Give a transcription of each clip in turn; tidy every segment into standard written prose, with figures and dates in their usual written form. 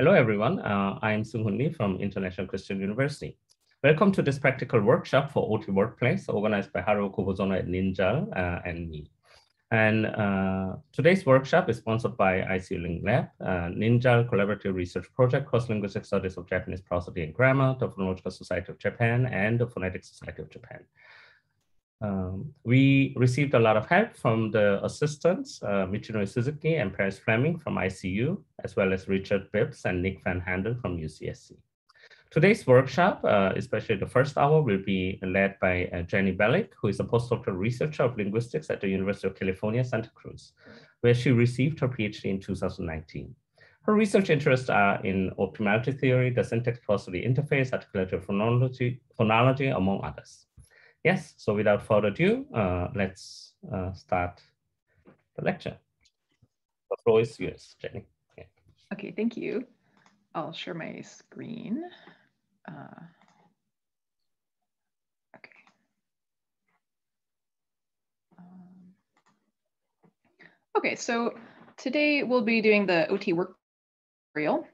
Hello, everyone. I'm Seung-Hun Lee from International Christian University. Welcome to this practical workshop for OT Workplace, organized by Haruo Kubozono at NINJAL and me. And today's workshop is sponsored by ICU Ling Lab, NINJAL collaborative research project, cross-linguistic studies of Japanese prosody and grammar, the Phonological Society of Japan, and the Phonetic Society of Japan. We received a lot of help from the assistants, Michinori Suzuki and Paris Fleming from ICU, as well as Richard Bibbs and Nick Van Handel from UCSC. Today's workshop, especially the first hour, will be led by Jenny Bellik, who is a postdoctoral researcher of linguistics at the University of California, Santa Cruz, where she received her PhD in 2019. Her research interests are in optimality theory, the syntax prosody interface, articulative phonology, among others. Yes, so without further ado, let's start the lecture. The floor is yours, Jenny. Yeah. Okay, thank you. I'll share my screen. Okay. Okay, so today we'll be doing the OT work tutorial.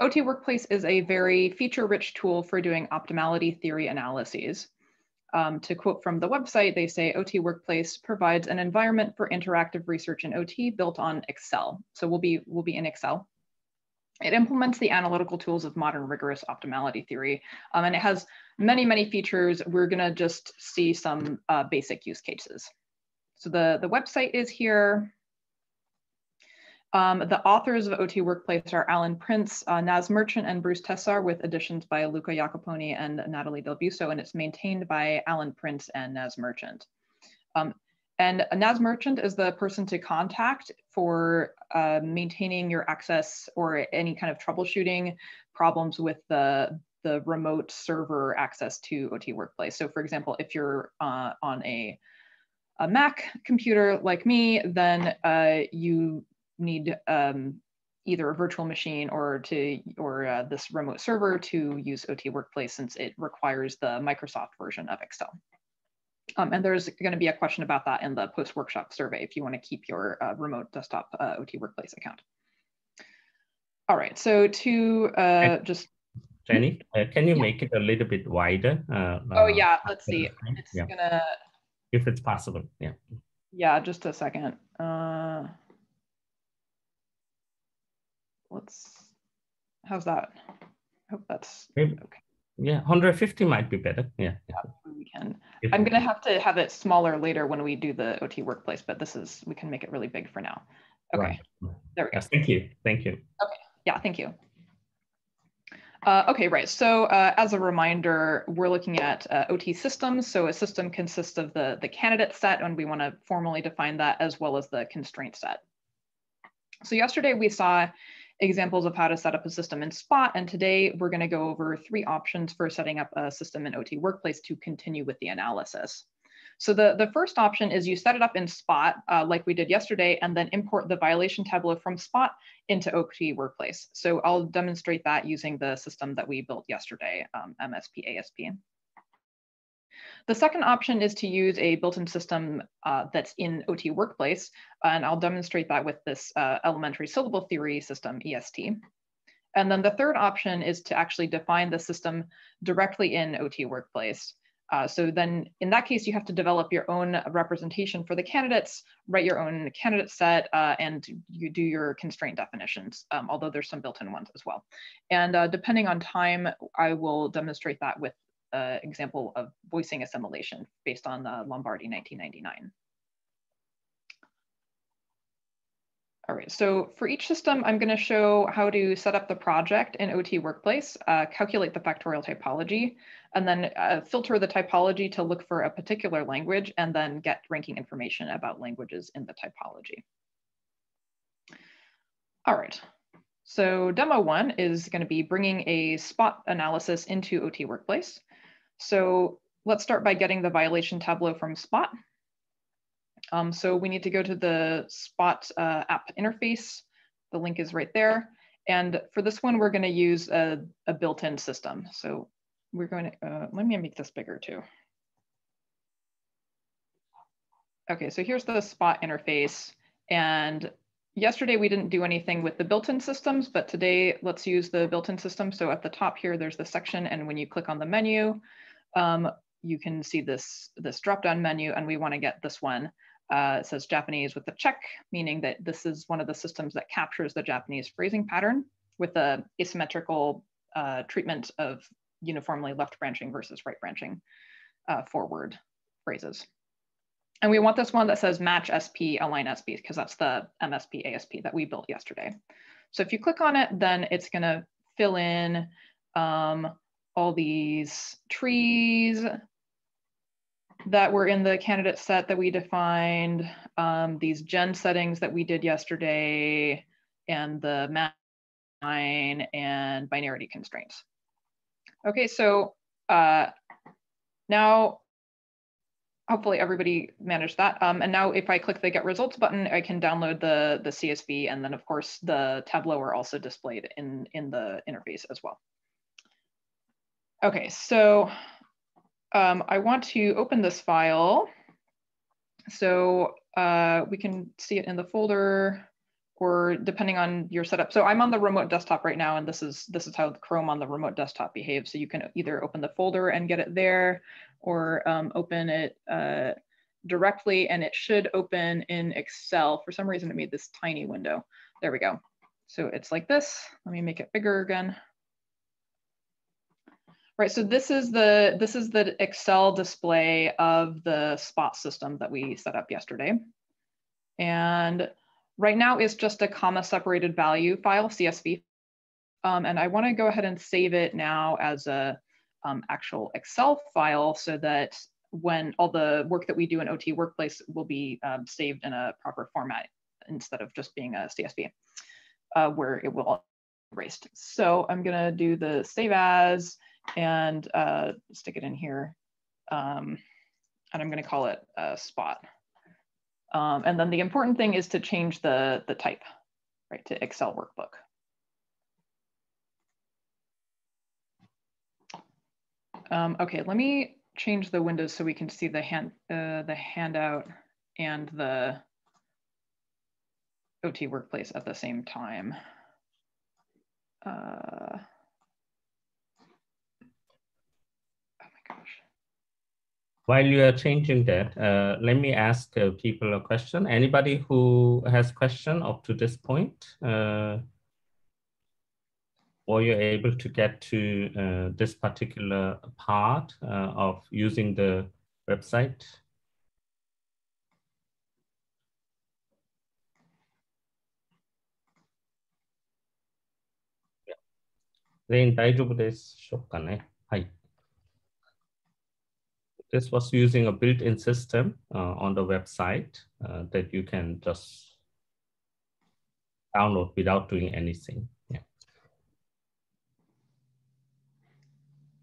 OT Workplace is a very feature-rich tool for doing optimality theory analyses. To quote from the website, they say OT Workplace provides an environment for interactive research in OT built on Excel. So we'll be in Excel. It implements the analytical tools of modern rigorous optimality theory, and it has many, many features. We're gonna just see some basic use cases. So the website is here. The authors of OT Workplace are Alan Prince, Naz Merchant, and Bruce Tessar, with additions by Luca Iacoponi and Natalie Delbuso, and it's maintained by Alan Prince and Naz Merchant. And Naz Merchant is the person to contact for maintaining your access or any kind of troubleshooting problems with the remote server access to OT Workplace. So for example, if you're on a Mac computer like me, then you need either a virtual machine or this remote server to use OT Workplace, since it requires the Microsoft version of Excel. And there's going to be a question about that in the post-workshop survey if you want to keep your remote desktop OT Workplace account. All right, so to just... Jenny, can you make it a little bit wider? Oh yeah, let's see. It's gonna... If it's possible, yeah. Yeah, just a second. How's that? I hope that's okay. Yeah, 150 might be better. Yeah, we can. I'm gonna have to have it smaller later when we do the OT Workplace, but we can make it really big for now. Okay, right. There we go. Yes, thank you. Okay, yeah, thank you. Okay, right. So as a reminder, we're looking at OT systems. So a system consists of the candidate set, and we want to formally define that, as well as the constraint set. So yesterday we saw examples of how to set up a system in SPOT, and today we're going to go over three options for setting up a system in OT Workplace to continue with the analysis. So the first option is you set it up in SPOT like we did yesterday, and then import the violation tableau from SPOT into OT Workplace. So I'll demonstrate that using the system that we built yesterday, MSP ASP. The second option is to use a built-in system that's in OT Workplace, and I'll demonstrate that with this elementary syllable theory system, EST. And then the third option is to actually define the system directly in OT Workplace. So then in that case, you have to develop your own representation for the candidates, write your own candidate set, and you do your constraint definitions, although there's some built-in ones as well. And depending on time, I will demonstrate that with example of voicing assimilation based on the Lombardi 1999. All right, so for each system, I'm going to show how to set up the project in OT Workplace, calculate the factorial typology, and then filter the typology to look for a particular language, and then get ranking information about languages in the typology. All right. So demo one is going to be bringing a SPOT analysis into OT Workplace. So let's start by getting the violation tableau from SPOT. So we need to go to the SPOT app interface. The link is right there. And for this one, we're going to use a built-in system. So we're going to, let me make this bigger too. Okay, so here's the SPOT interface, and Yesterday, we didn't do anything with the built-in systems, but today let's use the built-in system. So at the top here, there's the section, and when you click on the menu, you can see this drop-down menu, and we want to get this one. It says Japanese with the check, meaning that this is one of the systems that captures the Japanese phrasing pattern with the asymmetrical treatment of uniformly left branching versus right branching forward phrases. And we want this one that says match SP, align SP, because that's the MSP ASP that we built yesterday. So if you click on it, then it's going to fill in all these trees that were in the candidate set that we defined, these gen settings that we did yesterday, and the map line and binarity constraints. Okay, so now, hopefully everybody managed that. And now if I click the Get Results button, I can download the CSV, and then of course the Tableau are also displayed in the interface as well. Okay, so I want to open this file. So we can see it in the folder or depending on your setup. So I'm on the remote desktop right now, and this is how Chrome on the remote desktop behaves. So you can either open the folder and get it there, or open it directly, and it should open in Excel. For some reason, it made this tiny window. There we go. So it's like this. Let me make it bigger again. Right, so this is the Excel display of the SPOT system that we set up yesterday. And right now it's just a comma-separated value file, CSV. And I wanna go ahead and save it now as a actual Excel file, so that when all the work that we do in OT Workplace will be saved in a proper format instead of just being a CSV where it will all be erased. So I'm gonna do the save as and stick it in here. And I'm gonna call it SPOT. And then the important thing is to change the type, right, to Excel workbook. Okay, let me change the windows so we can see the handout and the OT Workplace at the same time. Oh my gosh. While you are changing that, let me ask people a question. Anybody who has question up to this point? Or you're able to get to this particular part of using the website? Yeah. This was using a built-in system on the website that you can just download without doing anything.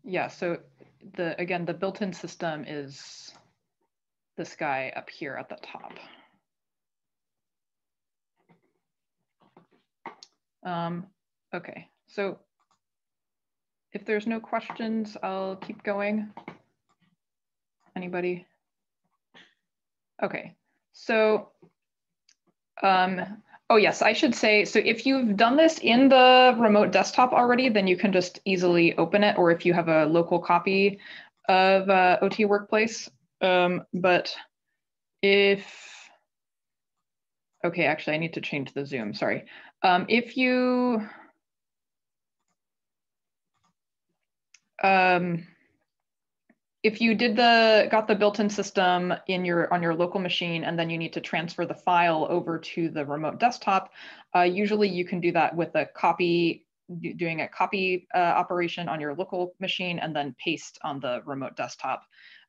Yeah, so again, the built-in system is this guy up here at the top. Okay, so if there's no questions, I'll keep going. Anybody? Okay, so, oh yes, I should say, so if you've done this in the remote desktop already, then you can just easily open it, or if you have a local copy of OT Workplace. But if, okay, actually I need to change the zoom, sorry. If you, if you got the built-in system in on your local machine, and then you need to transfer the file over to the remote desktop, usually you can do that with a copy, doing a copy operation on your local machine and then paste on the remote desktop.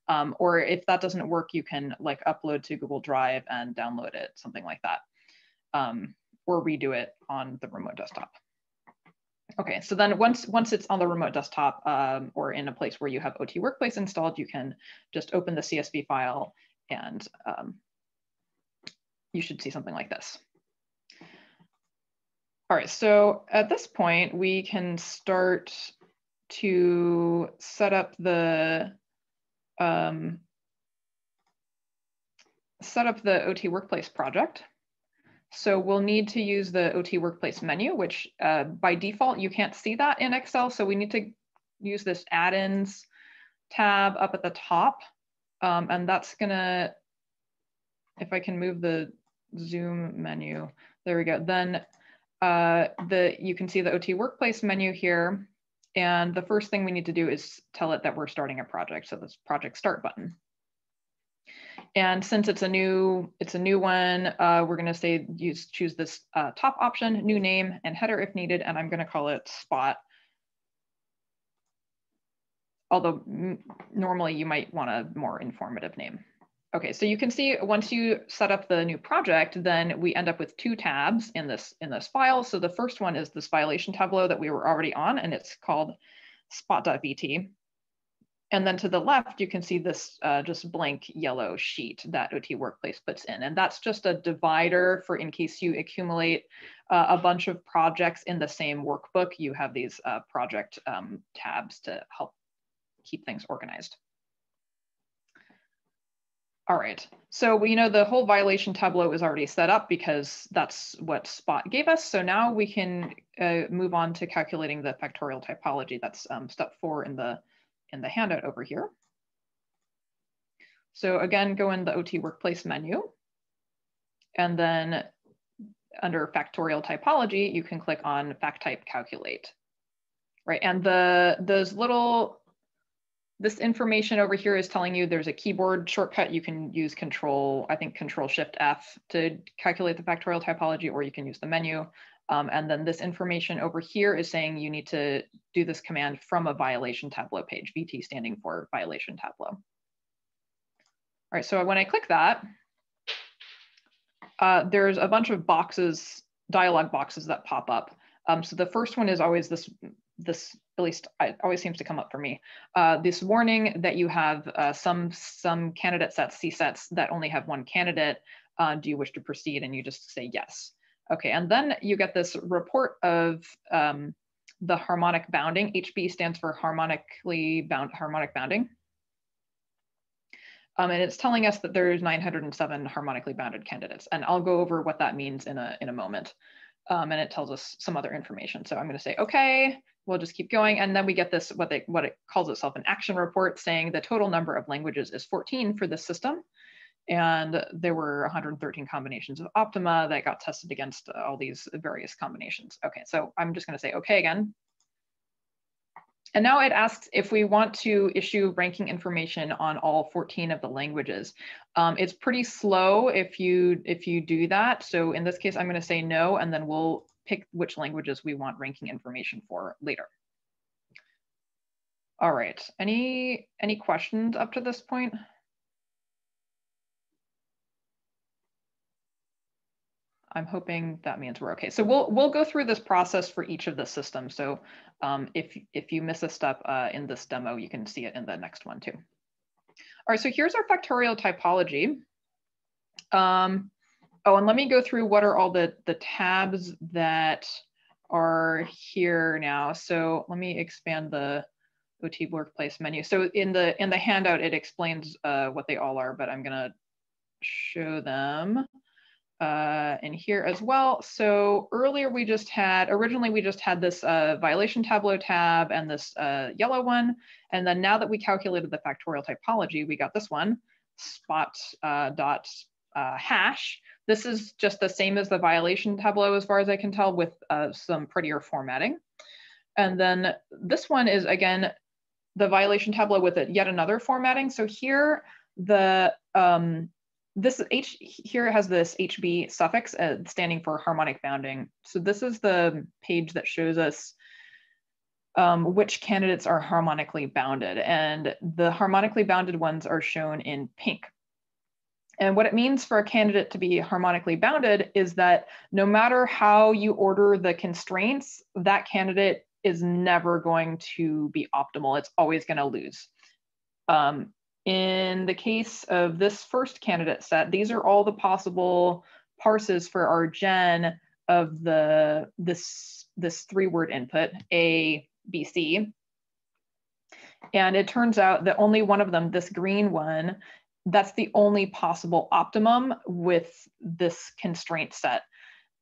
Or if that doesn't work, you can like upload to Google Drive and download it, something like that, or redo it on the remote desktop. Okay, so then once it's on the remote desktop or in a place where you have OT Workplace installed, you can just open the CSV file, and you should see something like this. All right, so at this point, we can start to set up the OT Workplace project. So we'll need to use the OT Workplace menu, which by default, you can't see that in Excel. So we need to use this add-ins tab up at the top. And that's gonna, if I can move the Zoom menu, there we go. Then you can see the OT Workplace menu here. And the first thing we need to do is tell it that we're starting a project. So this project start button. And since it's a new one, we're going to say choose this top option, new name and header if needed, and I'm going to call it SPOT. Although normally you might want a more informative name. Okay, so you can see once you set up the new project, then we end up with two tabs in this file. So the first one is this violation tableau that we were already on, and it's called spot.vt. And then to the left, you can see this just blank yellow sheet that OT Workplace puts in. And that's just a divider for in case you accumulate a bunch of projects in the same workbook, you have these project tabs to help keep things organized. All right, so we know the whole violation tableau is already set up because that's what SPOT gave us. So now we can move on to calculating the factorial typology. That's step 4 in the handout over here. So again, go in the OT Workplace menu, and then under factorial typology, you can click on fact type calculate, right? And this information over here is telling you there's a keyboard shortcut. You can use Control Shift F to calculate the factorial typology, or you can use the menu. And then this information over here is saying you need to do this command from a violation tableau page, VT standing for violation tableau. All right, so when I click that, there's a bunch of boxes, dialog boxes that pop up. So the first one is always this, at least it always seems to come up for me, this warning that you have some candidate sets, C-sets that only have one candidate. Do you wish to proceed? And you just say yes. Okay, and then you get this report of the harmonic bounding. HB stands for harmonic bounding. And it's telling us that there's 907 harmonically bounded candidates. And I'll go over what that means in a moment. And it tells us some other information. So I'm gonna say, okay, we'll just keep going. And then we get this, what it calls itself an action report, saying the total number of languages is 14 for this system. And there were 113 combinations of optima that got tested against all these various combinations. Okay, so I'm just going to say okay again. And now it asks if we want to issue ranking information on all 14 of the languages. It's pretty slow if you do that. So in this case, I'm going to say no, and then we'll pick which languages we want ranking information for later. All right, any questions up to this point? I'm hoping that means we're okay. So we'll go through this process for each of the systems. So if you miss a step in this demo, you can see it in the next one too. All right, so here's our factorial typology. Oh, and let me go through what are all the tabs that are here now. So let me expand the OT Workplace menu. So in the handout, it explains what they all are, but I'm gonna show them. In here as well. So earlier originally we just had this violation tableau tab and this yellow one. And then now that we calculated the factorial typology, we got this one, spot dot hash. This is just the same as the violation tableau as far as I can tell, with some prettier formatting. And then this one is again, the violation tableau with yet another formatting. So here here has this HB suffix standing for harmonic bounding. So this is the page that shows us which candidates are harmonically bounded. And the harmonically bounded ones are shown in pink. And what it means for a candidate to be harmonically bounded is that no matter how you order the constraints, that candidate is never going to be optimal. It's always going to lose. In the case of this first candidate set, these are all the possible parses for our gen of this three-word input, A, B, C. And it turns out that only one of them, this green one, that's the only possible optimum with this constraint set.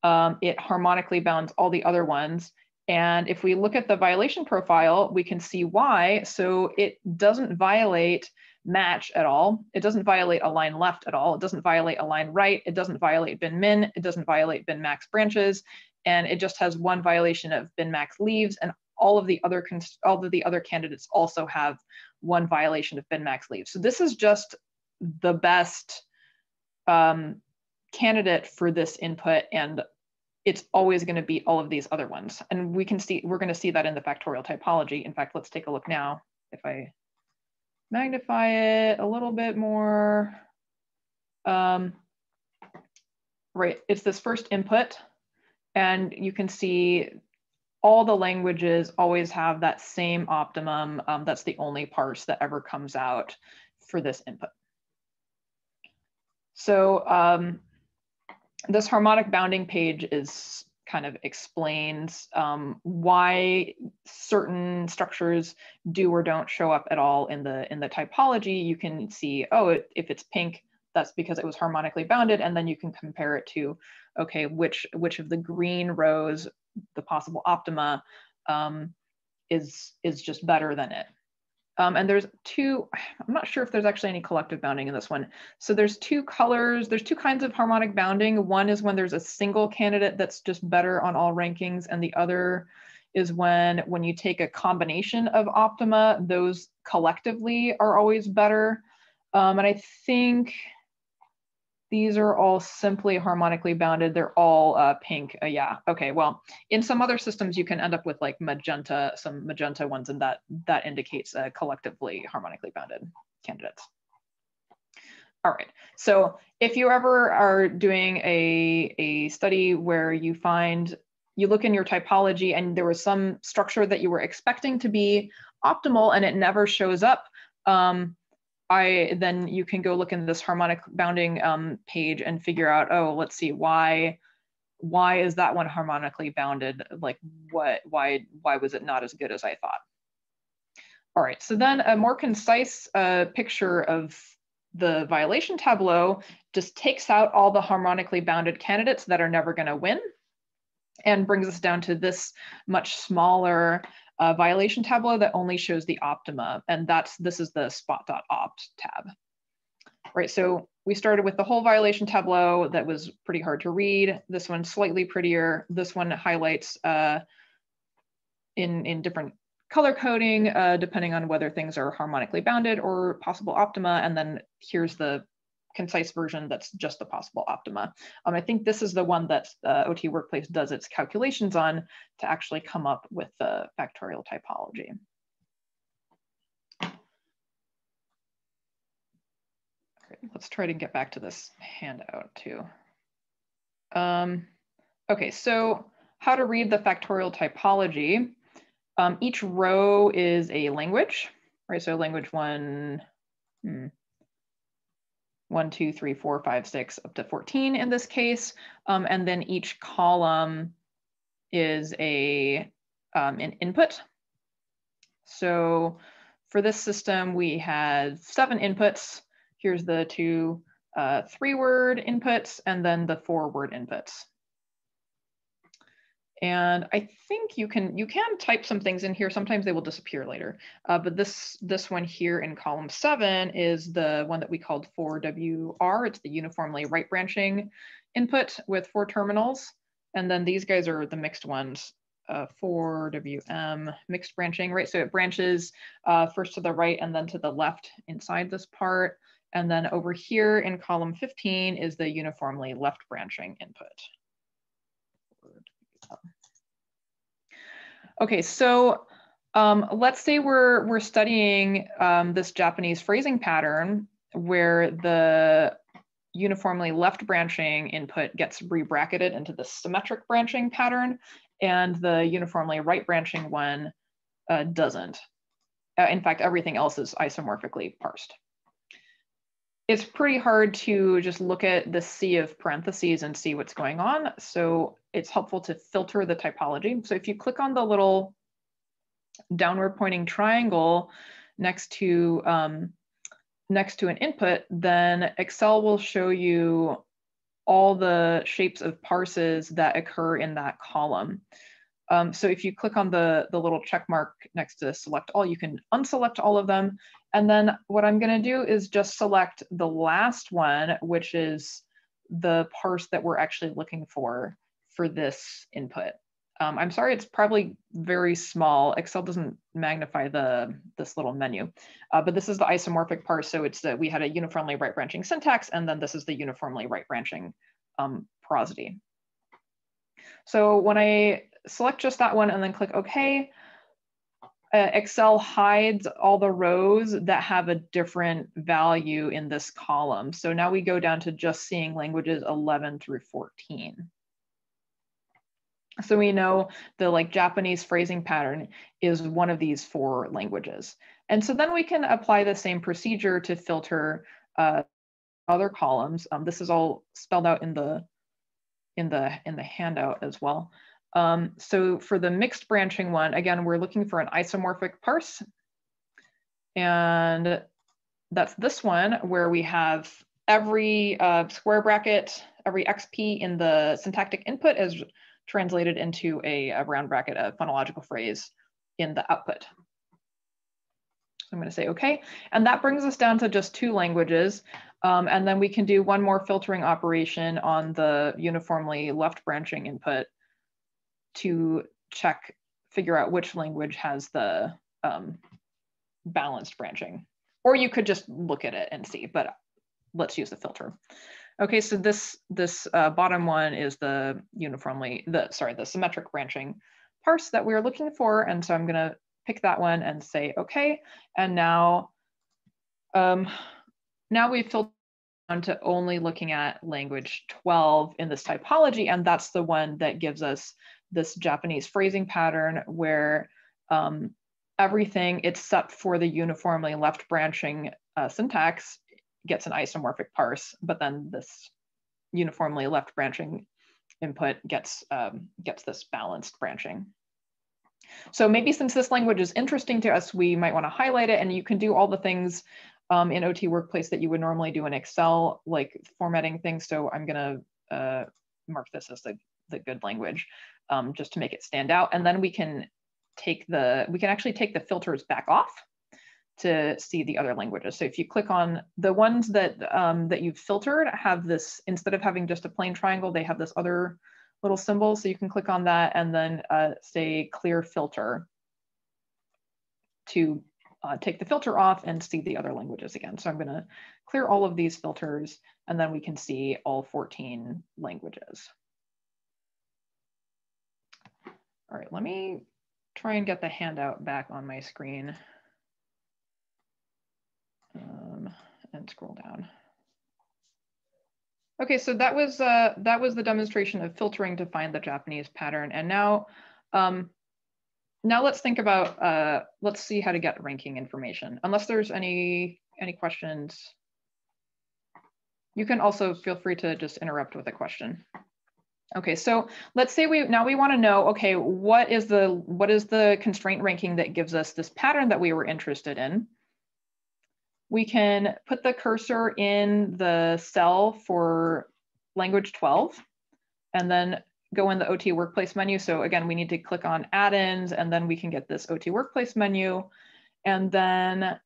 it harmonically bounds all the other ones. And if we look at the violation profile, we can see why. So it doesn't violate match at all. It doesn't violate a line left at all. It doesn't violate a line right. It doesn't violate bin min. It doesn't violate bin max branches. And it just has one violation of bin max leaves. And all of the other candidates also have one violation of bin max leaves. So this is just the best candidate for this input. And it's always going to be all of these other ones. And we can see, we're going to see that in the factorial typology. In fact, let's take a look now. If I magnify it a little bit more. Right, it's this first input. And you can see all the languages always have that same optimum. That's the only parse that ever comes out for this input. So this harmonic bounding page is kind of explains why certain structures do or don't show up at all in the typology. You can see, oh, if it's pink, that's because it was harmonically bounded. And then you can compare it to, okay, which of the green rows, the possible optima, is just better than it. And there's two, I'm not sure if there's actually any collective bounding in this one. So there's two colors, there's two kinds of harmonic bounding. One is when there's a single candidate that's just better on all rankings. And the other is when you take a combination of optima, those collectively are always better. And I think these are all simply harmonically bounded. They're all pink. Yeah. Okay. Well, in some other systems, you can end up with like magenta, some magenta ones, and that indicates collectively harmonically bounded candidates. All right. So if you ever are doing a study where you find, you look in your typology and there was some structure that you were expecting to be optimal and it never shows up, then you can go look in this harmonic bounding page and figure out, oh, let's see, why is that one harmonically bounded? Like why was it not as good as I thought? All right, so then a more concise picture of the violation tableau just takes out all the harmonically bounded candidates that are never gonna win and brings us down to this much smaller violation tableau that only shows the optima, and this is the spot.opt tab. Right, so we started with the whole violation tableau that was pretty hard to read. This one's slightly prettier. This one highlights in different color coding, depending on whether things are harmonically bounded or possible optima, and then here's the concise version that's just the possible optima. I think this is the one that OT Workplace does its calculations on to actually come up with the factorial typology. Okay, let's try to get back to this handout too. Okay, so how to read the factorial typology. Each row is a language, right? So language one, 1, 2, 3, 4, 5, 6, up to 14 in this case. And then each column is an input. So for this system, we had 7 inputs. Here's the 2 3-word inputs and then the 4-word inputs. And I think you can type some things in here. Sometimes they will disappear later. But this one here in column 7 is the one that we called 4WR. It's the uniformly right branching input with 4 terminals. And then these guys are the mixed ones, 4WM mixed branching, right? So it branches first to the right and then to the left inside this part. And then over here in column 15 is the uniformly left branching input. Okay, so let's say we're studying this Japanese phrasing pattern where the uniformly left branching input gets rebracketed into the symmetric branching pattern and the uniformly right branching one doesn't. In fact, everything else is isomorphically parsed. It's pretty hard to just look at the sea of parentheses and see what's going on. So it's helpful to filter the typology. So if you click on the little downward pointing triangle next to an input, then Excel will show you all the shapes of parses that occur in that column. So if you click on the little check mark next to select all, you can unselect all of them. And then what I'm going to do is just select the last one, which is the parse that we're actually looking for this input. I'm sorry, it's probably very small. Excel doesn't magnify this little menu, but this is the isomorphic parse. So it's that we had a uniformly right branching syntax, and then this is the uniformly right branching prosody. So when I select just that one and then click OK, Excel hides all the rows that have a different value in this column. So now we go down to just seeing languages 11 through 14. So we know the like Japanese phrasing pattern is one of these four languages. And so then we can apply the same procedure to filter other columns. This is all spelled out in the handout as well. So for the mixed branching one, again, we're looking for an isomorphic parse. And that's this one where we have every square bracket, every XP in the syntactic input is translated into a round bracket, a phonological phrase in the output. So I'm going to say OK. And that brings us down to just two languages. And then we can do one more filtering operation on the uniformly left branching input to check, figure out which language has the balanced branching. Or you could just look at it and see, but let's use the filter. Okay, so this bottom one is the sorry, the symmetric branching parse that we're looking for. And so I'm gonna pick that one and say, okay. And now, now we've filtered down to only looking at language 12 in this typology. And that's the one that gives us this Japanese phrasing pattern where everything except for the uniformly left branching syntax gets an isomorphic parse, but then this uniformly left branching input gets this balanced branching. So maybe since this language is interesting to us, we might want to highlight it, and you can do all the things in OT Workplace that you would normally do in Excel, like formatting things. So I'm going to mark this as the good language just to make it stand out. And then we can take actually take the filters back off to see the other languages. So if you click on the ones that that you've filtered have this, instead of having just a plain triangle, they have this other little symbol. So you can click on that and then say clear filter to take the filter off and see the other languages again. So I'm gonna clear all of these filters and then we can see all 14 languages. All right, let me try and get the handout back on my screen. And scroll down. Okay, so that was the demonstration of filtering to find the Japanese pattern. And now, now let's think about let's see how to get ranking information. Unless there's any questions, you can also feel free to just interrupt with a question. Okay, so let's say we want to know, okay, what is the constraint ranking that gives us this pattern that we were interested in? We can put the cursor in the cell for language 12 and then go in the OT Workplace menu. So again, we need to click on add-ins and then we can get this OT Workplace menu. And then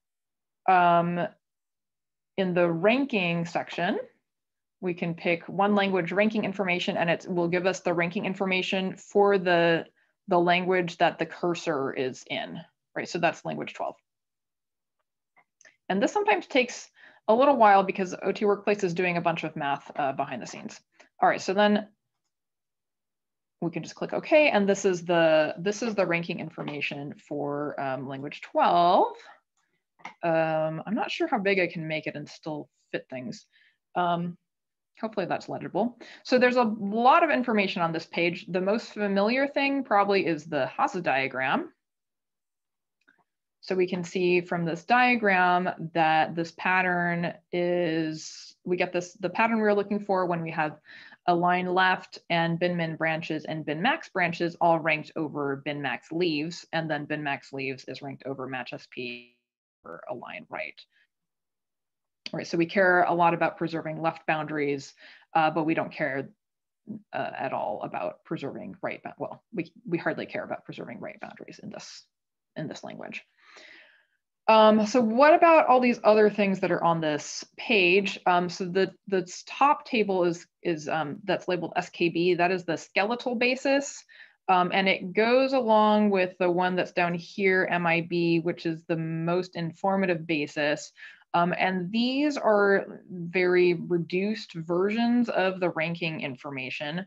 in the ranking section, we can pick one language ranking information and it will give us the ranking information for the language that the cursor is in, right? So that's language 12. And this sometimes takes a little while because OT Workplace is doing a bunch of math behind the scenes. All right, so then we can just click OK, and this is the ranking information for language 12. I'm not sure how big I can make it and still fit things. Hopefully that's legible. So there's a lot of information on this page. The most familiar thing probably is the Haase diagram. So we can see from this diagram that this pattern is, we get this, the pattern we're looking for when we have a line left and bin min branches and bin max branches all ranked over bin max leaves. And then bin max leaves is ranked over match SP for a line right. All right, so we care a lot about preserving left boundaries but we don't care at all about preserving right. Well, we hardly care about preserving right boundaries in this language. So what about all these other things that are on this page? So the top table is that's labeled SKB. That is the skeletal basis. And it goes along with the one that's down here, MIB, which is the most informative basis. And these are very reduced versions of the ranking information.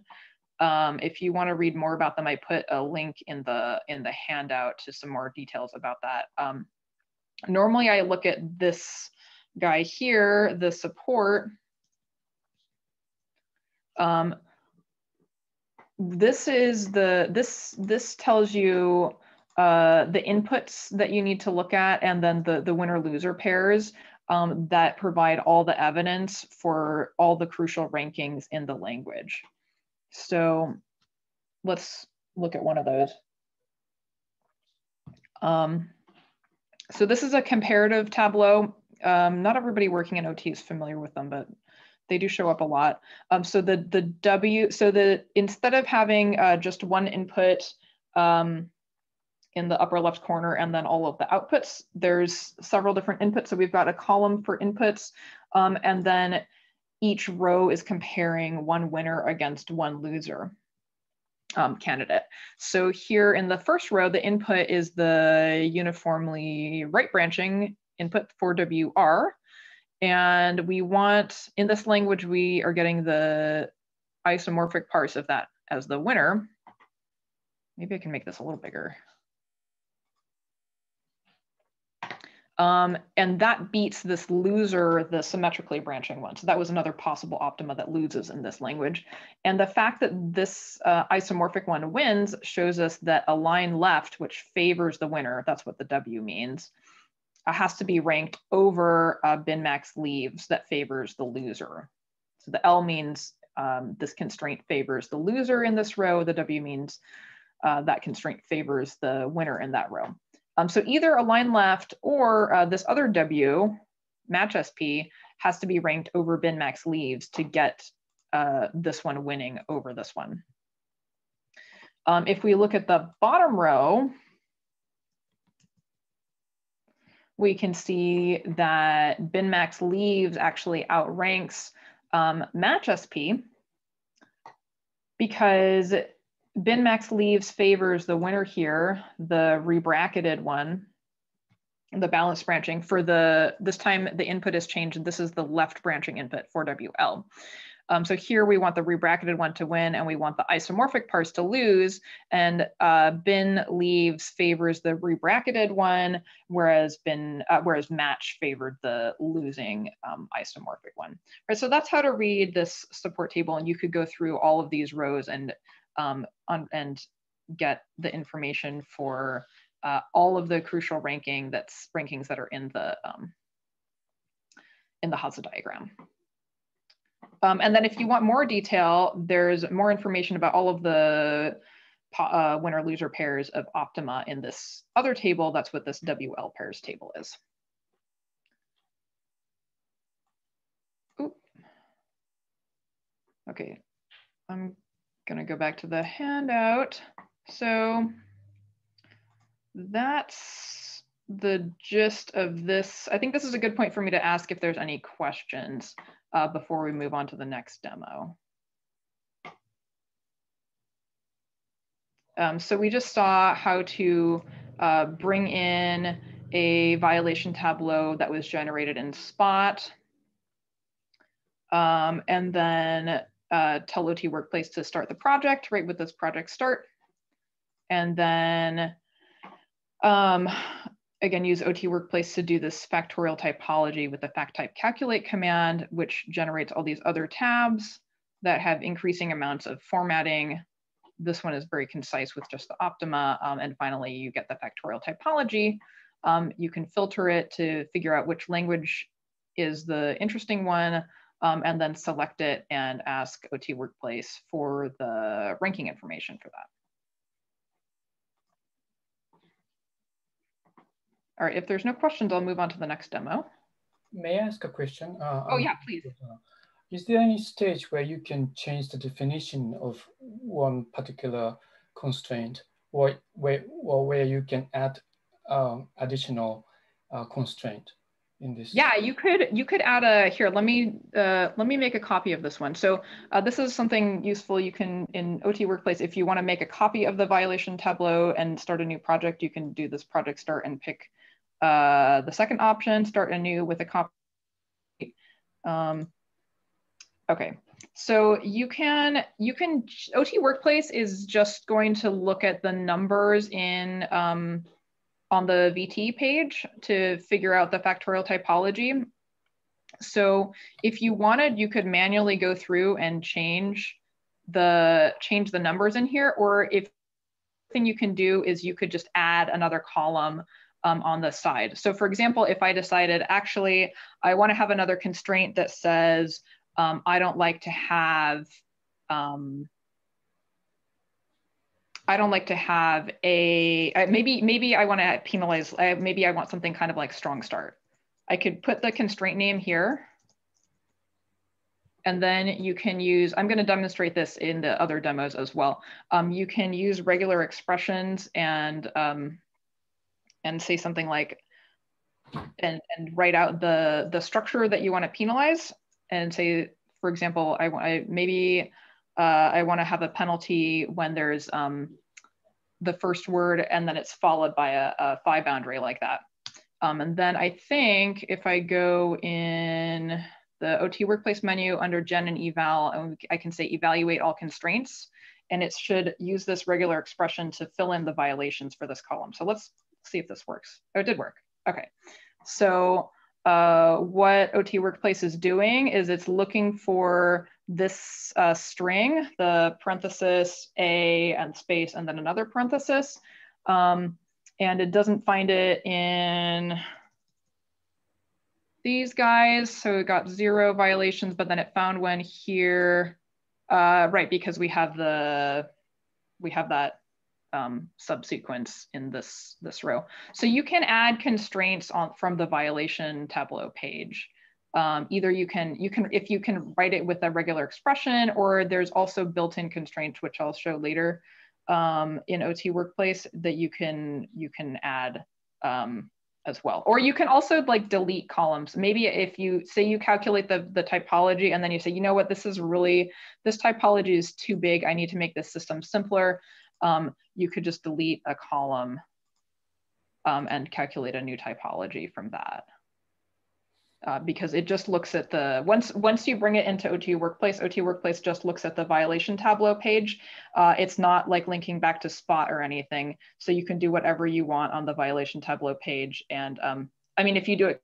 If you want to read more about them, I put a link in the handout to some more details about that. Normally I look at this guy here, the support. This is the, this tells you the inputs that you need to look at, and then the winner loser pairs that provide all the evidence for all the crucial rankings in the language. So let's look at one of those. So this is a comparative tableau. Not everybody working in OT is familiar with them, but they do show up a lot. So the instead of having just one input in the upper left corner and then all of the outputs, there's several different inputs. So we've got a column for inputs, and then each row is comparing one winner against one loser candidate. So here in the first row, the input is the uniformly right branching input for WR. And we want, in this language, we are getting the isomorphic parts of that as the winner. Maybe I can make this a little bigger. And that beats this loser, the symmetrically branching one. So that was another possible optima that loses in this language. And the fact that this isomorphic one wins shows us that a line left, which favors the winner, that's what the W means, has to be ranked over bin max leaves that favors the loser. So the L means this constraint favors the loser in this row. The W means that constraint favors the winner in that row. So either a line left or this other W, match SP, has to be ranked over bin max leaves to get this one winning over this one. If we look at the bottom row, we can see that bin max leaves actually outranks match SP because bin max leaves favors the winner here, the rebracketed one, the balanced branching for the, this time the input is changed. This is the left branching input for WL. So here we want the rebracketed one to win and we want the isomorphic parts to lose, and bin leaves favors the rebracketed one, whereas whereas match favored the losing isomorphic one. All right, so that's how to read this support table, and you could go through all of these rows and get the information for all of the crucial rankings that are in the Haase diagram. And then if you want more detail, there's more information about all of the winner-loser pairs of optima in this other table. That's what this WL pairs table is. Ooh. Okay, I'm gonna go back to the handout. So that's the gist of this. I think this is a good point for me to ask if there's any questions before we move on to the next demo. So we just saw how to bring in a violation tableau that was generated in SPOT, and then tell OT Workplace to start the project, right, with this project start, and then again, use OT Workplace to do this factorial typology with the fact type calculate command, which generates all these other tabs that have increasing amounts of formatting. This one is very concise with just the optima. And finally, you get the factorial typology. You can filter it to figure out which language is the interesting one, and then select it and ask OT Workplace for the ranking information for that. All right, if there's no questions, I'll move on to the next demo. May I ask a question? Oh yeah, please. Is there any stage where you can change the definition of one particular constraint, or where you can add additional constraint in this? Yeah, you could add a, here, let me make a copy of this one. So this is something useful you can, in OT Workplace, if you want to make a copy of the violation tableau and start a new project, you can do this project start and pick the second option, start anew with a copy. Okay, so you can OT Workplace is just going to look at the numbers in on the VT page to figure out the factorial typology. So if you wanted, you could manually go through and change the numbers in here, or if thing you can do is you could just add another column on the side. So for example, if I decided actually I want to have another constraint that says I don't like to have a, maybe I want to penalize, maybe I want something kind of like strong start. I could put the constraint name here, and then you can use, I'm going to demonstrate this in the other demos as well. You can use regular expressions and say something like, and write out the structure that you want to penalize. And say, for example, I want to have a penalty when there's the first word and then it's followed by a phi boundary like that. And then I think if I go in the OT Workplace menu under Gen and Eval, I can say evaluate all constraints, and it should use this regular expression to fill in the violations for this column. So let's see if this works. Oh, it did work. Okay, so what OT Workplace is doing is it's looking for this string, the parenthesis A and space and then another parenthesis, and it doesn't find it in these guys. So it got 0 violations, but then it found one here, right? Because we have that subsequence in this row. So you can add constraints from the violation tableau page. Either if you can write it with a regular expression, or there's also built-in constraints, which I'll show later in OT Workplace, that you can add as well. Or you can also like delete columns. Maybe if you say you calculate the typology and then you say, you know what, this typology is too big. I need to make this system simpler. You could just delete a column and calculate a new typology from that. Because it just looks at the, once you bring it into OT Workplace just looks at the violation tableau page. It's not like linking back to SPOT or anything. So you can do whatever you want on the violation tableau page. And I mean, if you do it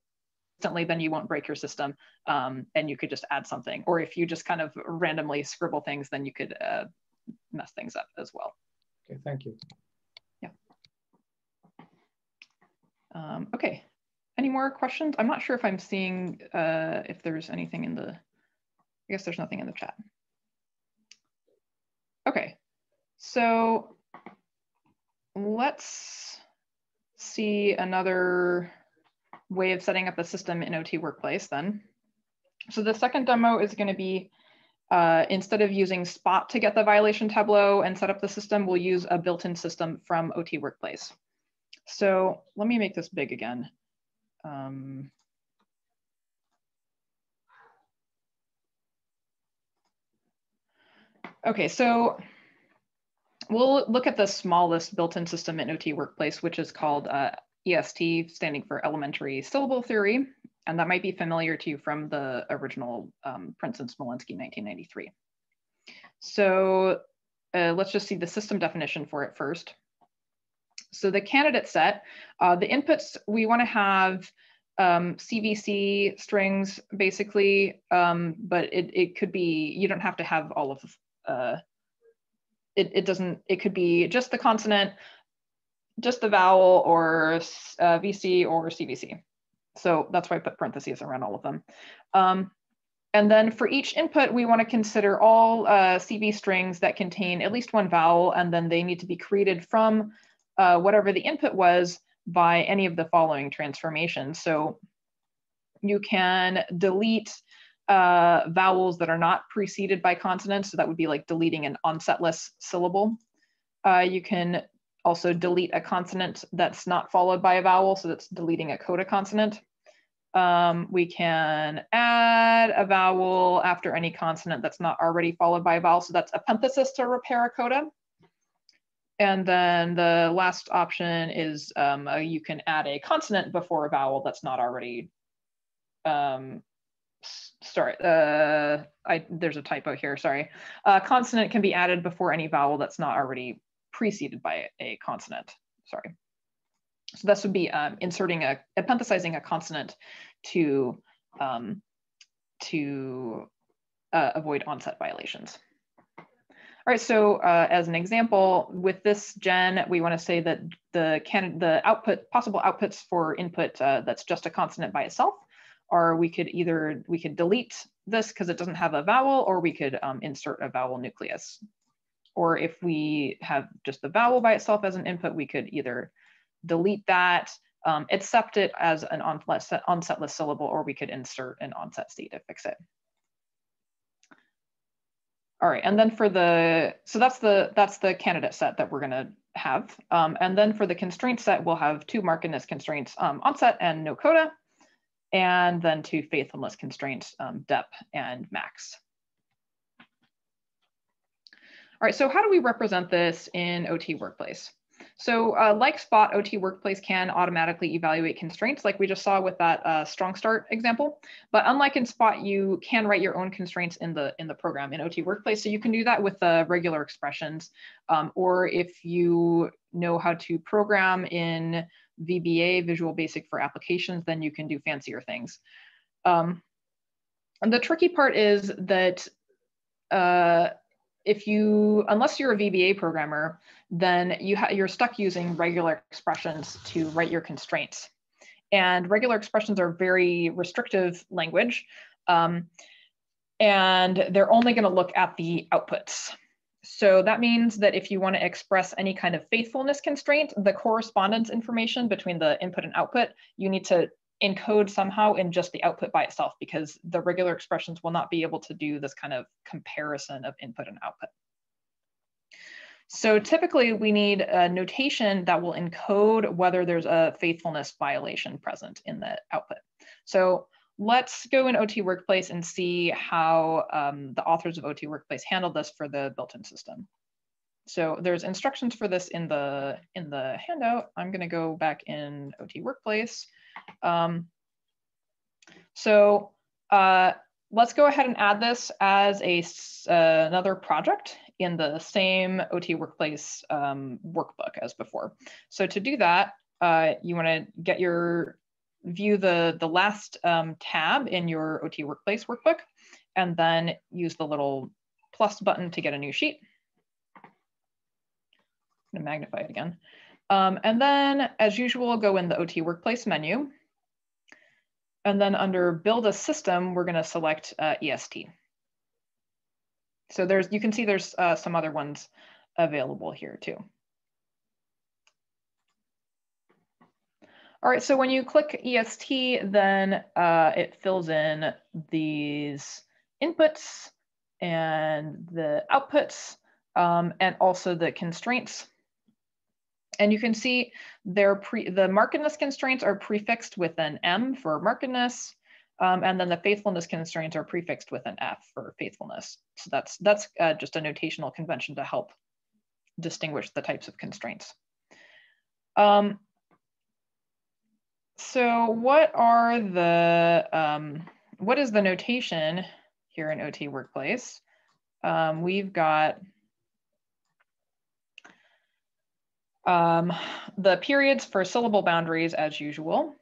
instantly, then you won't break your system and you could just add something. Or if you just kind of randomly scribble things, then you could mess things up as well. Okay, thank you. Yeah. Okay, any more questions? I'm not sure if I'm seeing if there's anything in the, I guess there's nothing in the chat. Okay, so let's see another way of setting up a system in OT Workplace then. So the second demo is going to be instead of using SPOT to get the violation tableau and set up the system, we'll use a built-in system from OT Workplace. So let me make this big again. Okay, so we'll look at the smallest built-in system in OT Workplace, which is called EST, standing for Elementary Syllable Theory. And that might be familiar to you from the original Prince and Smolenski 1993. So let's just see the system definition for it first. So the candidate set, the inputs, we want to have CVC strings basically, but it could be, you don't have to have all of, it could be just the consonant, just the vowel, or VC or CVC. So that's why I put parentheses around all of them. And then for each input, we want to consider all CV strings that contain at least one vowel, and then they need to be created from whatever the input was by any of the following transformations. So you can delete vowels that are not preceded by consonants. So that would be like deleting an onsetless syllable. You can also delete a consonant that's not followed by a vowel. So that's deleting a coda consonant. We can add a vowel after any consonant that's not already followed by a vowel. So that's apenthesis to repair a coda. And then the last option is you can add a consonant before a vowel that's not already, there's a typo here, sorry. Consonant can be added before any vowel that's not already preceded by a consonant, sorry. So this would be appendicizing a consonant to avoid onset violations. All right, so as an example, with this gen, we want to say that the possible outputs for input that's just a consonant by itself, or we could delete this because it doesn't have a vowel, or we could insert a vowel nucleus. Or if we have just the vowel by itself as an input, we could either delete that, accept it as an onsetless syllable, or we could insert an onset state to fix it. All right, and then for the, so that's the candidate set that we're gonna have. And then for the constraint set, we'll have two markedness constraints, onset and no coda, and then two faithfulness constraints, depth and max. All right, so how do we represent this in OT Workplace? So like SPOT, OT Workplace can automatically evaluate constraints like we just saw with that strong start example. But unlike in SPOT, you can write your own constraints in the program in OT Workplace. So you can do that with regular expressions. Or if you know how to program in VBA, Visual Basic for Applications, then you can do fancier things. And the tricky part is that unless you're a VBA programmer, then you're stuck using regular expressions to write your constraints. And regular expressions are very restrictive language, and they're only gonna look at the outputs. So that means that if you wanna express any kind of faithfulness constraint, the correspondence information between the input and output, you need to encode somehow in just the output by itself, because the regular expressions will not be able to do this kind of comparison of input and output. So typically we need a notation that will encode whether there's a faithfulness violation present in the output. So let's go in OT Workplace and see how the authors of OT Workplace handled this for the built-in system. So there's instructions for this in the handout. I'm gonna go back in OT Workplace. Let's go ahead and add this as another project in the same OT Workplace workbook as before. So to do that, you want to view the last tab in your OT Workplace workbook, and then use the little plus button to get a new sheet. I'm going to magnify it again. And then, as usual, go in the OT Workplace menu. And then under Build a System, we're going to select EST. So you can see there's some other ones available here too. All right, so when you click EST, then it fills in these inputs and the outputs and also the constraints. And you can see the markedness constraints are prefixed with an M for markedness, and then the faithfulness constraints are prefixed with an F for faithfulness. So that's just a notational convention to help distinguish the types of constraints. So what is the notation here in OT Workplace? We've got the periods for syllable boundaries as usual.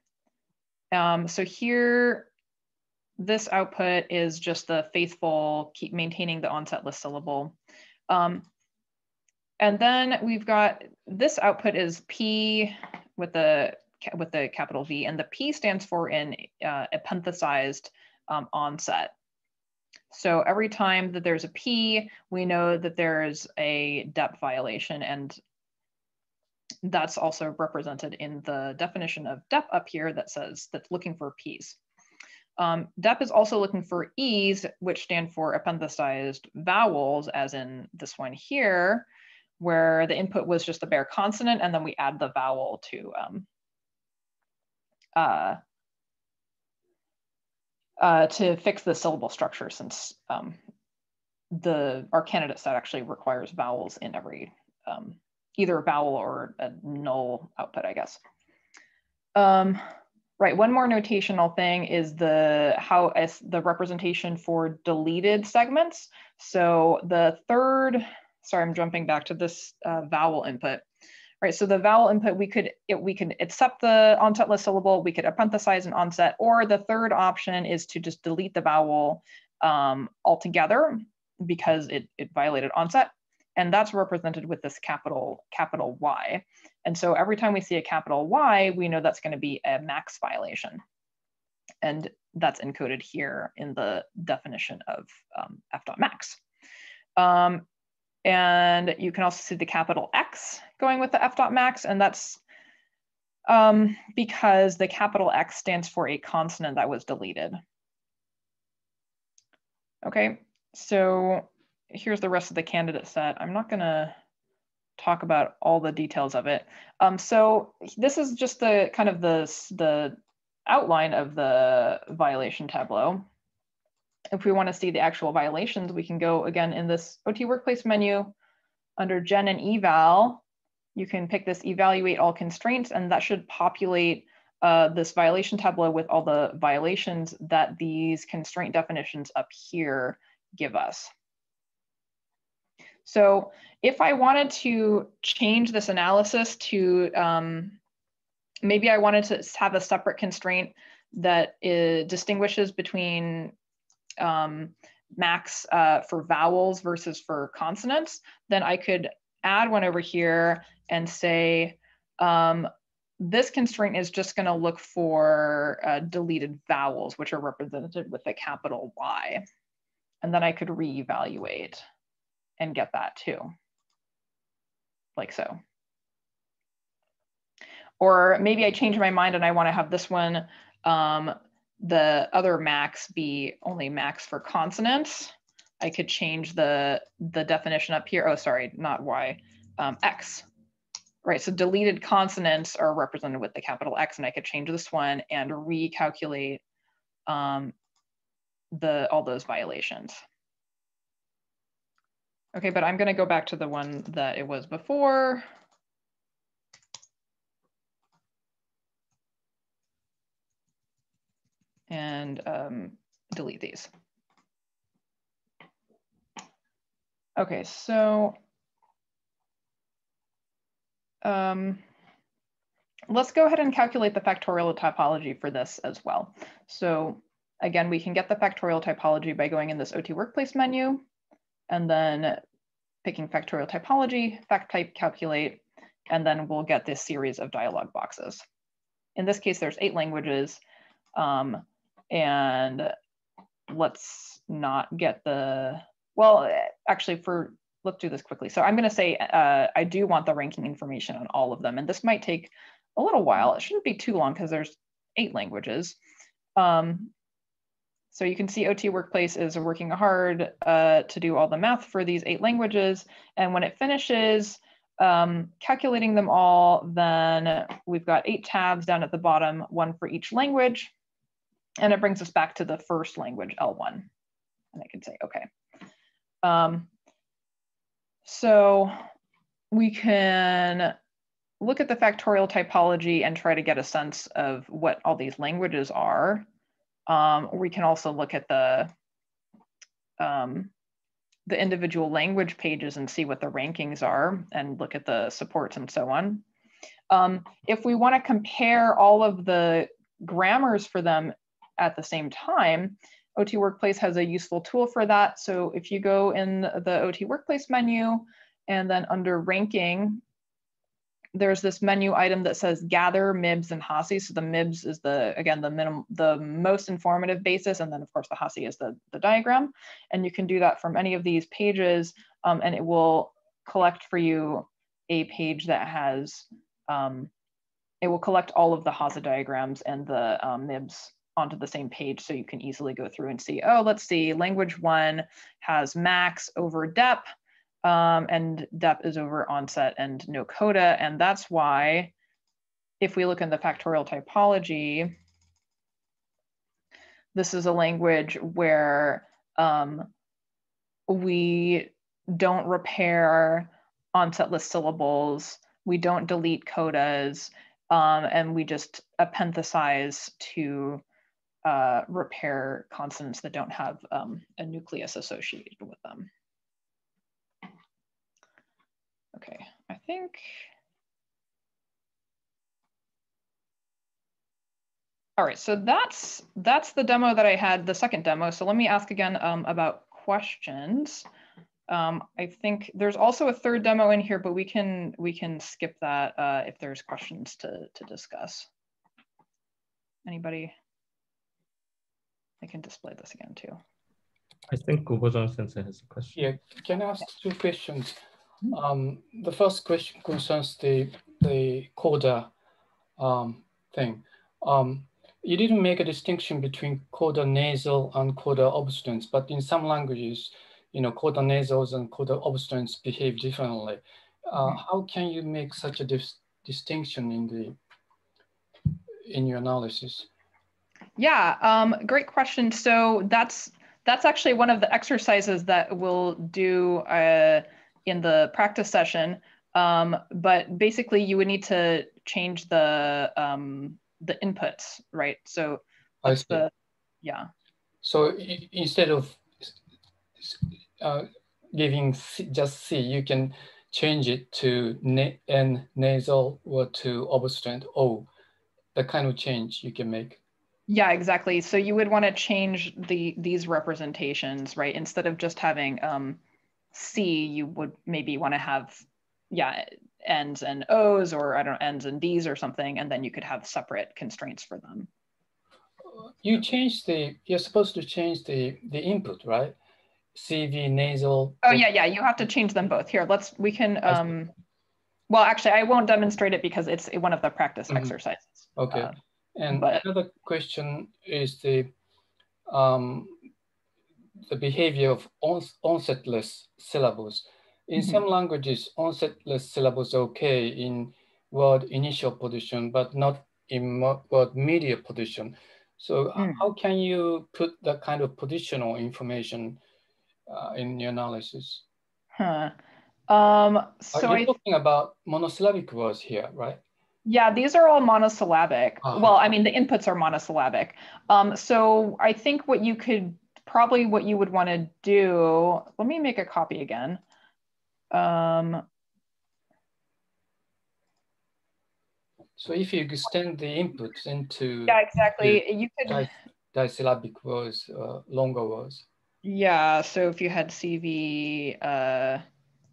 So here, this output is just the faithful, keep maintaining the onsetless syllable. And then we've got, this output is P with the capital V, and the P stands for an apenthesized onset. So every time that there's a P, we know that there's a depth violation, and that's also represented in the definition of dep up here that's looking for Ps. DEP is also looking for E's, which stand for appendicized vowels, as in this one here, where the input was just the bare consonant, and then we add the vowel to fix the syllable structure, since our candidate set actually requires vowels in every, either a vowel or a null output, I guess. Right, one more notational thing is the representation for deleted segments. So the third, sorry, I'm jumping back to this vowel input. Right, so the vowel input, we could accept the onsetless syllable, we could appenthicize an onset, or the third option is to just delete the vowel altogether because it violated onset, and that's represented with this capital Y. And so every time we see a capital Y, we know that's going to be a max violation, and that's encoded here in the definition of f.max. And you can also see the capital X going with the f.max, and that's because the capital X stands for a consonant that was deleted. Okay, so here's the rest of the candidate set. I'm not gonna talk about all the details of it. So this is just the kind of the outline of the violation tableau. If we want to see the actual violations, we can go again in this OT Workplace menu under Gen and Eval. You can pick this Evaluate All Constraints, and that should populate this violation tableau with all the violations that these constraint definitions up here give us. So if I wanted to change this analysis to, maybe I wanted to have a separate constraint that distinguishes between max for vowels versus for consonants, then I could add one over here and say, this constraint is just going to look for deleted vowels, which are represented with a capital Y. And then I could reevaluate and get that too, like so. Or maybe I change my mind and I want to have this one, the other max be only max for consonants. I could change the definition up here. Oh, sorry, not Y, X. Right, so deleted consonants are represented with the capital X, and I could change this one and recalculate all those violations. Okay, but I'm gonna go back to the one that it was before. And delete these. Okay, so let's go ahead and calculate the factorial typology for this as well. So again, we can get the factorial typology by going in this OT Workplace menu and then picking factorial typology, fact type calculate, and then we'll get this series of dialog boxes. In this case, there's 8 languages. And let's not get the, well, actually let's do this quickly. So I'm gonna say, I do want the ranking information on all of them. And this might take a little while. It shouldn't be too long because there's 8 languages. So you can see OT Workplace is working hard to do all the math for these 8 languages. And when it finishes calculating them all, then we've got 8 tabs down at the bottom, 1 for each language. And it brings us back to the first language, L1. And I can say, okay. So we can look at the factorial typology and try to get a sense of what all these languages are. We can also look at the individual language pages and see what the rankings are and look at the supports and so on. If we want to compare all of the grammars for them at the same time, OT Workplace has a useful tool for that. So if you go in the OT Workplace menu and then under ranking, there's this menu item that says gather MIBs and HASI. So the MIBs is the most informative basis, and then of course the HASI is the diagram. And you can do that from any of these pages, and it will collect for you a page that has, it will collect all of the HASI diagrams and the MIBs onto the same page so you can easily go through and see, oh, let's see, language one has max over dep, and dep is over onset and no coda. And that's why if we look in the factorial typology, this is a language where we don't repair onsetless syllables, we don't delete codas, and we just appenthicize to repair consonants that don't have a nucleus associated with them. Okay, I think. All right, so that's the demo that I had, the second demo. So let me ask again about questions. I think there's also a third demo in here, but we can skip that if there's questions to discuss. Anybody? I can display this again too. I think Kubozono-sensei has a question. Yeah, can I ask two questions? The first question concerns the coda thing. You didn't make a distinction between coda nasal and coda obstruents, but in some languages, you know, coda nasals and coda obstruents behave differently. How can you make such a distinction in your analysis? Yeah, great question. So that's actually one of the exercises that we'll do in the practice session. But basically, you would need to change the inputs, right? So that's the, yeah. So instead of giving just C, you can change it to N nasal or to obstruent O, the kind of change you can make. Yeah, exactly. So you would want to change these representations, right? Instead of just having C, you would maybe want to have, yeah, N's and O's, or I don't know, N's and D's or something, and then you could have separate constraints for them. You change the, you're supposed to change the input, right? CV, nasal. Oh yeah, yeah, you have to change them both. Here, let's, we can, well, actually I won't demonstrate it because it's one of the practice exercises. Okay, and but another question is the behavior of onsetless syllables. In some languages, onsetless syllables are okay in word initial position, but not in word media position. So how can you put that kind of positional information in your analysis? So are you talking about monosyllabic words here, right? Yeah, these are all monosyllabic. Well, I mean, the inputs are monosyllabic. So I think what you could, probably what you would want to do, let me make a copy again. So if you extend the inputs into, yeah, exactly, you could disyllabic words, longer words. Yeah, so if you had CV,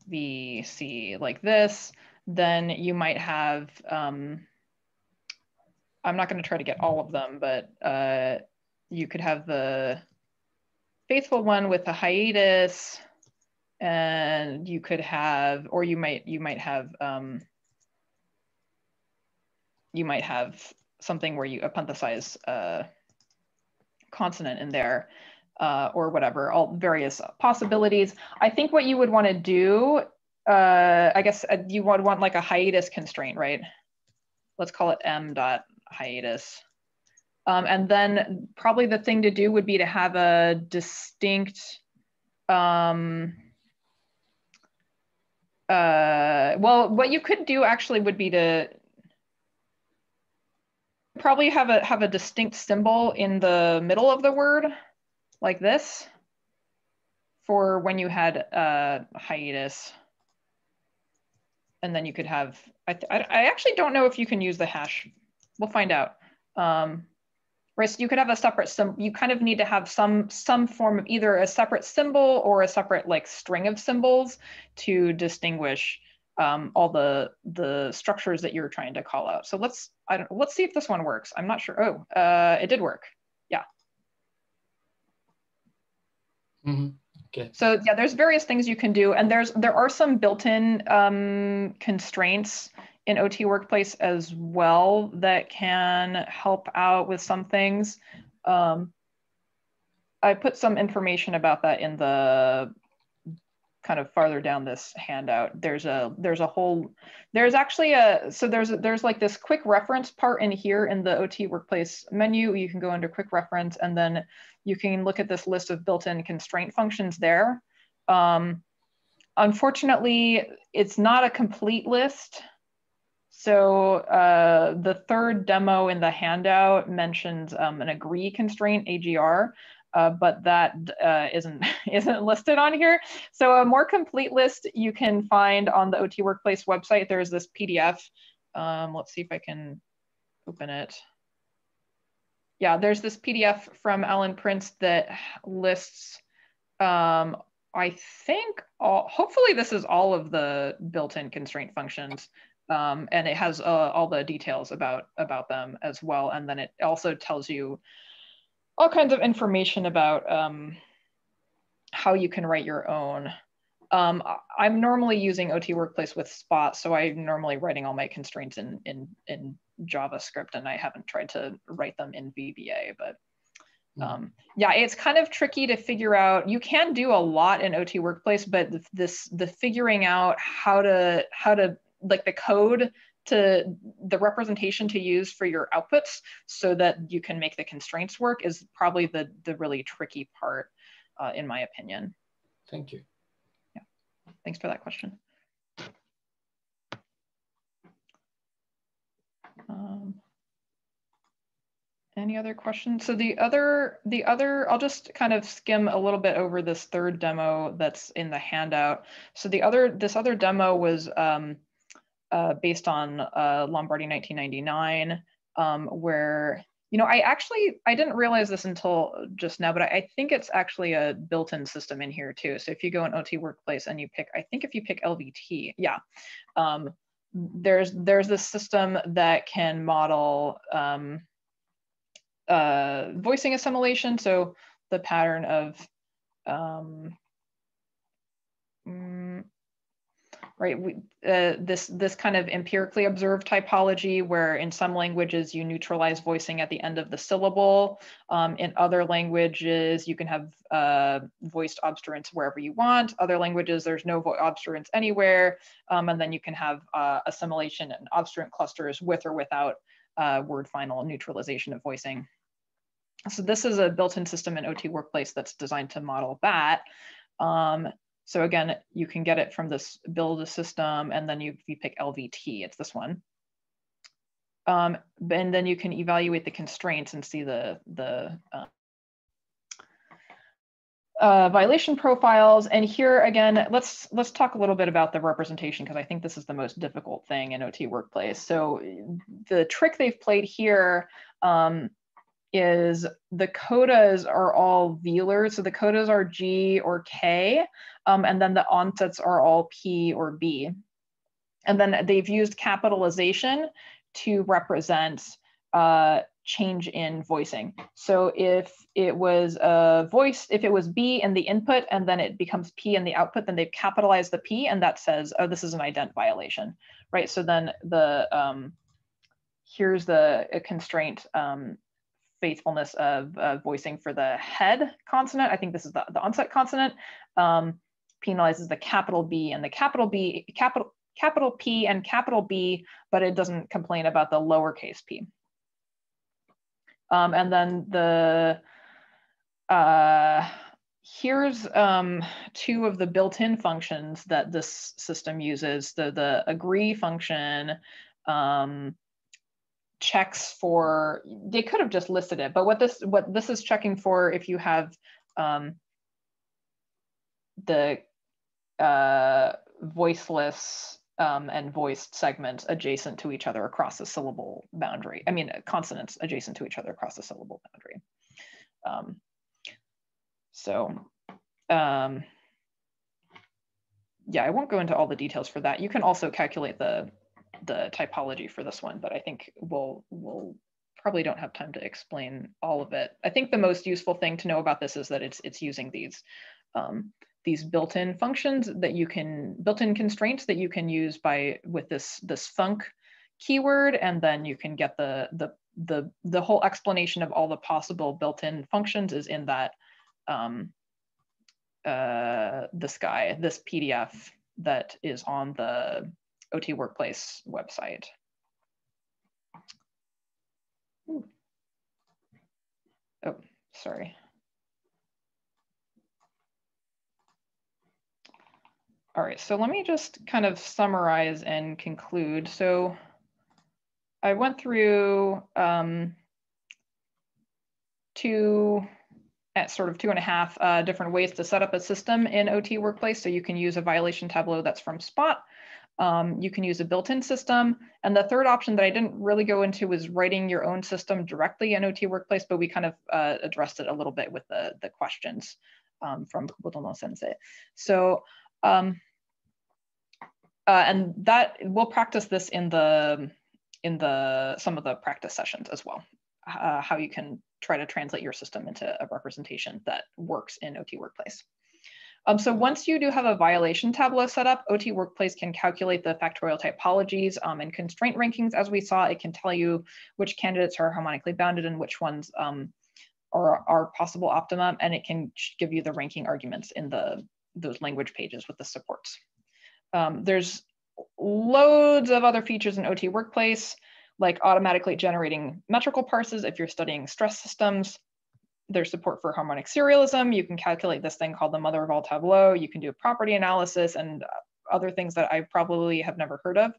VC like this, then you might have, I'm not going to try to get all of them, but you could have the faithful one with the hiatus. And you could have, or you might have something where you appenthicize a consonant in there, or whatever, all various possibilities. I think what you would want to do, I guess you would want like a hiatus constraint, right? Let's call it M dot hiatus. And then probably the thing to do would be to have a distinct, well, what you could do actually would be to probably have a distinct symbol in the middle of the word, like this, for when you had a hiatus. And then you could have, I actually don't know if you can use the hash. We'll find out. Right, so you could have a separate, you kind of need to have some form of either a separate symbol or a separate like string of symbols to distinguish all the structures that you're trying to call out. So let's see if this one works. I'm not sure. Oh, it did work. Yeah. Okay. So yeah, there's various things you can do, and there are some built-in constraints in OT Workplace as well that can help out with some things. I put some information about that in the kind of farther down this handout. There's like this quick reference part in here in the OT workplace menu. You can go into quick reference and then you can look at this list of built-in constraint functions there. Unfortunately, it's not a complete list. So the third demo in the handout mentions an agree constraint, AGR, but that isn't listed on here. So a more complete list you can find on the OT Workplace website. There's this PDF. Let's see if I can open it. Yeah, there's this PDF from Alan Prince that lists, I think, hopefully this is all of the built-in constraint functions. And it has all the details about them as well. And then it also tells you all kinds of information about how you can write your own. I'm normally using OT Workplace with SPOT, so I'm normally writing all my constraints in JavaScript, and I haven't tried to write them in VBA, but yeah, it's kind of tricky to figure out. You can do a lot in OT Workplace, but the figuring out how to like the code to the representation to use for your outputs so that you can make the constraints work is probably the really tricky part, in my opinion. Thank you. Yeah, thanks for that question. Any other questions? So the other, I'll just kind of skim a little bit over this third demo that's in the handout. So this other demo was, based on Lombardi 1999, where, you know, I didn't realize this until just now, but I think it's actually a built-in system in here too. So if you go in OT Workplace and you pick, I think if you pick LVT, yeah, there's this system that can model voicing assimilation. So the pattern of, right, this kind of empirically observed typology where in some languages you neutralize voicing at the end of the syllable. In other languages, you can have voiced obsturants wherever you want. Other languages, there's no obsturants anywhere. And then you can have assimilation and obsturant clusters with or without word final neutralization of voicing. So this is a built-in system in OT Workplace that's designed to model that. So again, you can get it from this build a system, and then you pick LVT, it's this one. And then you can evaluate the constraints and see the violation profiles. And here again, let's talk a little bit about the representation, because I think this is the most difficult thing in OT Workplace. So the trick they've played here is the codas are all velars. So the codas are G or K, and then the onsets are all P or B. And then they've used capitalization to represent change in voicing. So if it was a voice, if it was B in the input and then it becomes P in the output, then they've capitalized the P, and that says, oh, this is an ident violation, right? So then the, here's a constraint, faithfulness of voicing for the head consonant. I think this is the onset consonant. Penalizes the capital B and the capital B, capital P and capital B, but it doesn't complain about the lowercase p. And then the here's two of the built-in functions that this system uses. The agree function. Checks for, they could have just listed it, but what this is checking for, if you have the voiceless and voiced segments adjacent to each other across the syllable boundary. I mean, consonants adjacent to each other across the syllable boundary. Yeah, I won't go into all the details for that. You can also calculate the typology for this one, but I think we'll probably don't have time to explain all of it. I think the most useful thing to know about this is that it's using these built-in functions that you can, built-in constraints that you can use with this func keyword, and then you can get the the whole explanation of all the possible built-in functions is in that this guy, this PDF that is on the OT Workplace website. Oh, sorry. All right, so let me just kind of summarize and conclude. So I went through two and a half different ways to set up a system in OT Workplace. So you can use a violation tableau that's from SPOT. You can use a built-in system. And the third option that I didn't really go into was writing your own system directly in OT Workplace, but we kind of addressed it a little bit with the questions from Kubozono Sensei. So, and that we'll practice this in the some of the practice sessions as well, how you can try to translate your system into a representation that works in OT Workplace. So once you do have a violation tableau set up, OT Workplace can calculate the factorial typologies and constraint rankings. As we saw, it can tell you which candidates are harmonically bounded and which ones are possible optima, and it can give you the ranking arguments in those language pages with the supports. There's loads of other features in OT Workplace, like automatically generating metrical parses if you're studying stress systems. There's support for harmonic serialism. You can calculate this thing called the mother of all tableau. You can do a property analysis and other things that I probably have never heard of.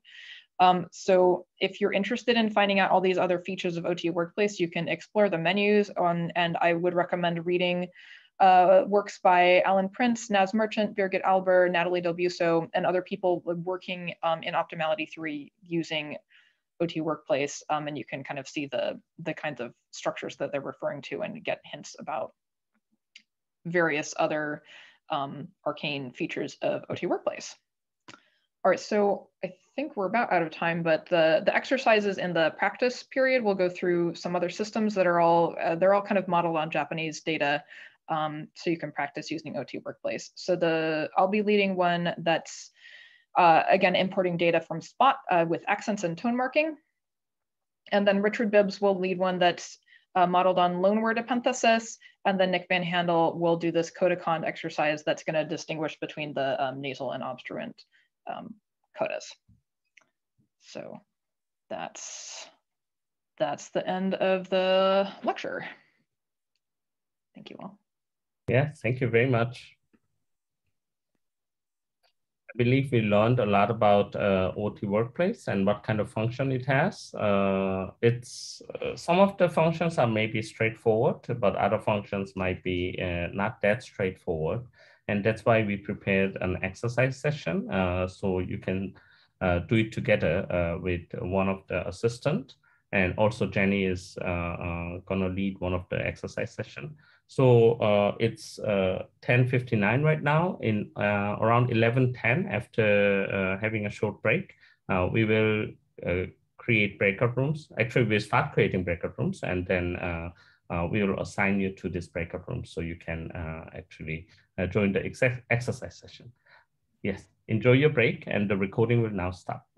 So if you're interested in finding out all these other features of OT Workplace, you can explore the menus on, and I would recommend reading works by Alan Prince, Naz Merchant, Birgit Alber, Natalie Delbuso, and other people working in Optimality 3 using OT Workplace. And you can kind of see the kinds of structures that they're referring to and get hints about various other arcane features of OT Workplace. All right, so I think we're about out of time, but the exercises in the practice period will go through some other systems that are all, they're all kind of modeled on Japanese data. So you can practice using OT Workplace. So I'll be leading one that's, again, importing data from SPOT with accents and tone marking. And then Richard Bibbs will lead one that's modeled on loanword epenthesis. And then Nick Van Handel will do this codicon exercise that's gonna distinguish between the nasal and obstruent codas. So that's the end of the lecture. Thank you all. Yeah, thank you very much. I believe we learned a lot about OT Workplace and what kind of function it has. Some of the functions are maybe straightforward, but other functions might be not that straightforward. And that's why we prepared an exercise session. So you can do it together with one of the assistants. And also Jenny is gonna lead one of the exercise sessions. So it's 10:59 right now. In around 11:10, after having a short break, we will create breakout rooms. Actually, we'll start creating breakout rooms, and then we will assign you to this breakout room so you can actually join the exercise session. Yes, enjoy your break, and the recording will now start.